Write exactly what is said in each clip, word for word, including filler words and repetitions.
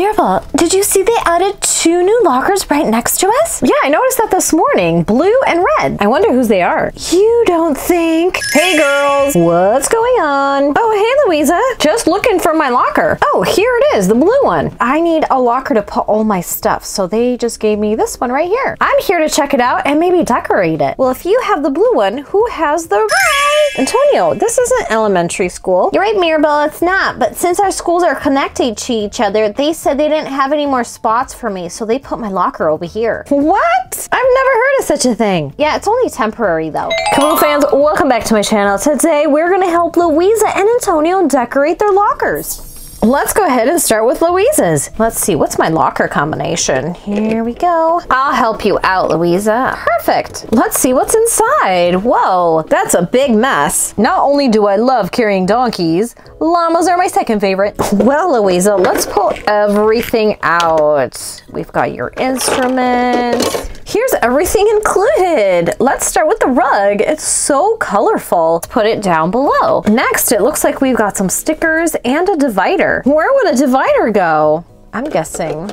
Mirabel, did you see they added two new lockers right next to us? Yeah, I noticed that this morning. Blue and red. I wonder whose they are. You don't think? Hey girls, what's going on? Oh, hey Luisa. Just looking for my locker. Oh, here it is, the blue one. I need a locker to put all my stuff, so they just gave me this one right here. I'm here to check it out and maybe decorate it. Well, if you have the blue one, who has the red? Antonio, this isn't elementary school. You're right, Mirabel, it's not. But since our schools are connected to each other, they said they didn't have any more spots for me, so they put my locker over here. What? I've never heard of such a thing. Yeah, it's only temporary though. Kaboom fans, welcome back to my channel. Today, we're gonna help Luisa and Antonio decorate their lockers. Let's go ahead and start with Luisa's. Let's see, what's my locker combination? Here we go. I'll help you out, Luisa. Perfect. Let's see what's inside. Whoa, that's a big mess. Not only do I love carrying donkeys, llamas are my second favorite. Well, Luisa, let's pull everything out. We've got your instruments. Here's everything included. Let's start with the rug. It's so colorful. Let's put it down below. Next, it looks like we've got some stickers and a divider. Where would a divider go? I'm guessing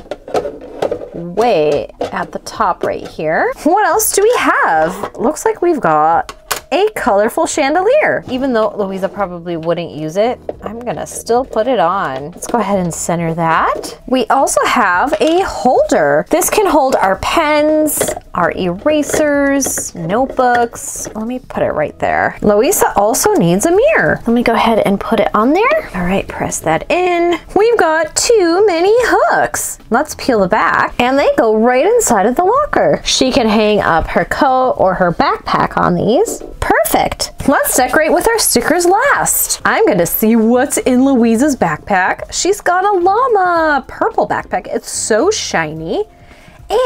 way at the top right here. What else do we have? Looks like we've got a colorful chandelier. Even though Luisa probably wouldn't use it, I'm gonna still put it on. Let's go ahead and center that. We also have a holder. This can hold our pens, our erasers, notebooks. Let me put it right there. Luisa also needs a mirror. Let me go ahead and put it on there. All right, press that in. We've got too many hooks. Let's peel the back, and they go right inside of the locker. She can hang up her coat or her backpack on these. Perfect. Let's decorate with our stickers last. I'm gonna see what's in Luisa's backpack. She's got a llama purple backpack. It's so shiny.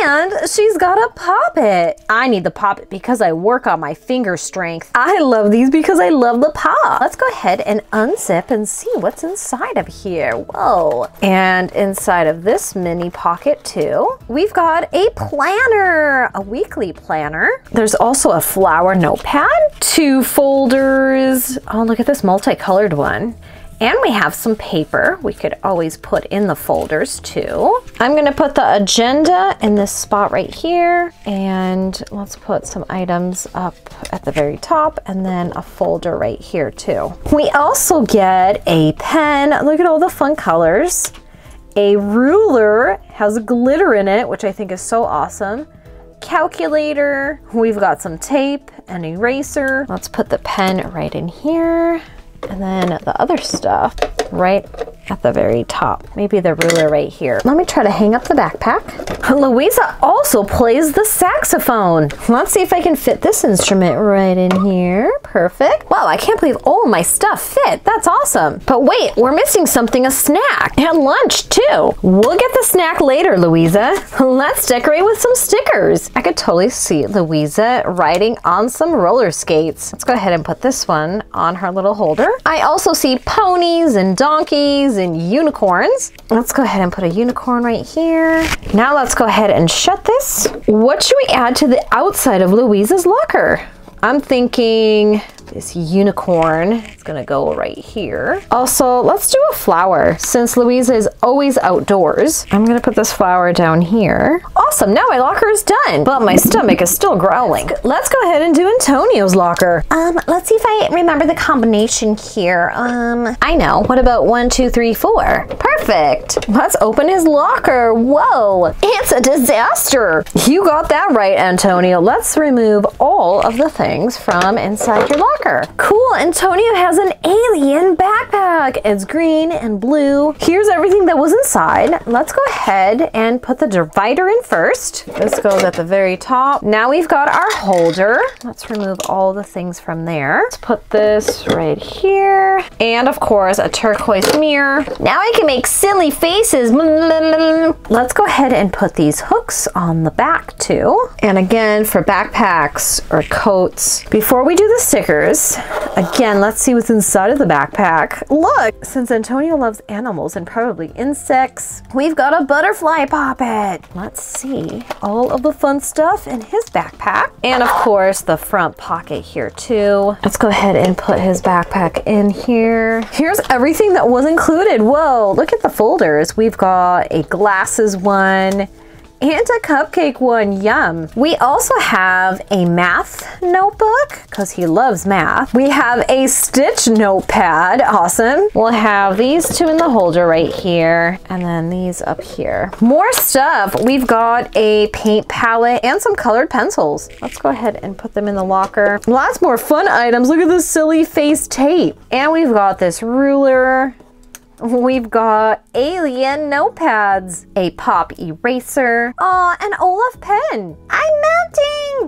And she's got a poppet. I need the poppet because I work on my finger strength. I love these because I love the pop. Let's go ahead and unzip and see what's inside of here. Whoa. And inside of this mini pocket too, we've got a planner, a weekly planner. There's also a flower notepad, two folders. Oh, look at this multicolored one. And we have some paper. We could always put in the folders too. I'm gonna put the agenda in this spot right here. And let's put some items up at the very top and then a folder right here too. We also get a pen. Look at all the fun colors. A ruler has glitter in it, which I think is so awesome. Calculator. We've got some tape, an eraser. Let's put the pen right in here. And then the other stuff right at the very top. Maybe the ruler right here. Let me try to hang up the backpack. Luisa also plays the saxophone. Let's see if I can fit this instrument right in here. Perfect. Wow, I can't believe all my stuff fit. That's awesome. But wait, we're missing something, a snack and lunch too. We'll get the snack later, Luisa. Let's decorate with some stickers. I could totally see Luisa riding on some roller skates. Let's go ahead and put this one on her little holder. I also see ponies and donkeys and unicorns. Let's go ahead and put a unicorn right here. Now let's go ahead and shut this. What should we add to the outside of Luisa's locker? I'm thinking this unicorn. It's gonna go right here. Also, let's do a flower. Since Luisa is always outdoors, I'm gonna put this flower down here. Awesome, now my locker is done, but my stomach is still growling. Let's go ahead and do Antonio's locker. Um, let's see if I remember the combination here. Um, I know, what about one, two, three, four? Perfect, let's open his locker. Whoa, it's a disaster. You got that right, Antonio. Let's remove all of the things from inside your locker. Cool, Antonio has an alien backpack. It's green and blue. Here's everything that was inside. Let's go ahead and put the divider in first. This goes at the very top. Now we've got our holder. Let's remove all the things from there. Let's put this right here. And of course, a turquoise mirror. Now I can make silly faces. Let's go ahead and put these hooks on the back too. And again, for backpacks or coats. Before we do the stickers, again, let's see what's inside of the backpack. Look look, since Antonio loves animals and probably insects, we've got a butterfly poppet. Let's see all of the fun stuff in his backpack. And of course, the front pocket here too. Let's go ahead and put his backpack in here. Here's everything that was included. Whoa, look at the folders. We've got a glasses one, and a cupcake one, yum. We also have a math notebook, because he loves math. We have a Stitch notepad, awesome. We'll have these two in the holder right here, and then these up here. More stuff, we've got a paint palette and some colored pencils. Let's go ahead and put them in the locker. Lots more fun items, look at this silly face tape. And we've got this ruler. We've got alien notepads, a pop eraser, oh, an Olaf pen. I'm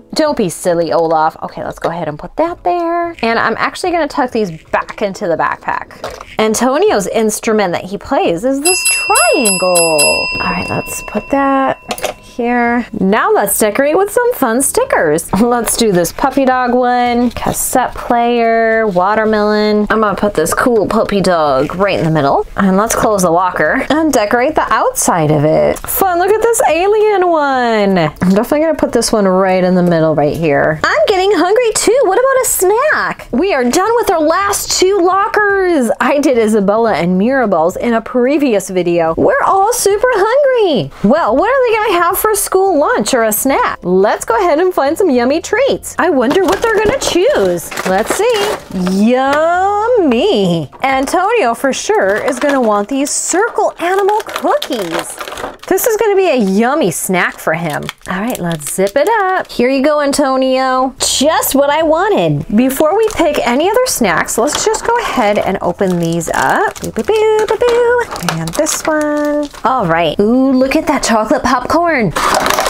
melting! Don't be silly, Olaf. Okay, let's go ahead and put that there. And I'm actually gonna tuck these back into the backpack. Antonio's instrument that he plays is this triangle. All right, let's put that here. Now let's decorate with some fun stickers. Let's do this puppy dog one, cassette player, watermelon. I'm gonna put this cool puppy dog right in the middle. And let's close the locker and decorate the outside of it. Fun, look at this alien one. I'm definitely gonna put this one right in the middle right here. I'm getting hungry too. What about a snack? We are done with our last two lockers. I did Isabela and Mirabel's in a previous video. We're all super hungry. Well, what are they gonna have for school lunch or a snack? Let's go ahead and find some yummy treats. I wonder what they're gonna choose. Let's see. Yummy! Antonio for sure is gonna want these circle animal cookies. This is gonna be a yummy snack for him. All right, let's zip it up. Here you go, Antonio. Just what I wanted. Before we pick any other snacks, let's just go ahead and open these up. Boo, boo, boo, boo, boo. And this one. All right. Ooh, look at that chocolate popcorn.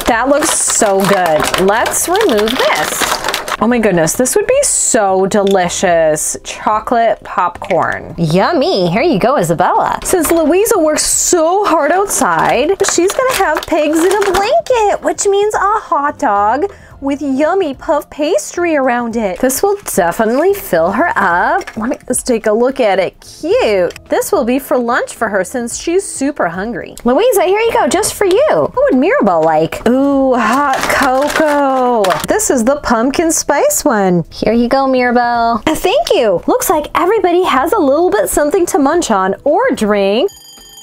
That looks so good. Let's remove this. Oh my goodness, this would be so delicious. Chocolate popcorn. Yummy. Here you go, Isabela. Since Luisa works so hard outside, she's gonna have pigs in a blanket, which means a hot dog with yummy puff pastry around it. This will definitely fill her up. Let me just take a look at it. Cute. This will be for lunch for her since she's super hungry. Luisa, here you go, just for you. What would Mirabel like? Ooh, hot cocoa. This is the pumpkin spice one. Here you go, Mirabel. Thank you. Looks like everybody has a little bit something to munch on or drink.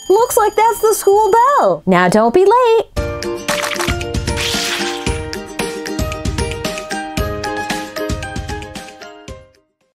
Looks like that's the school bell. Now don't be late.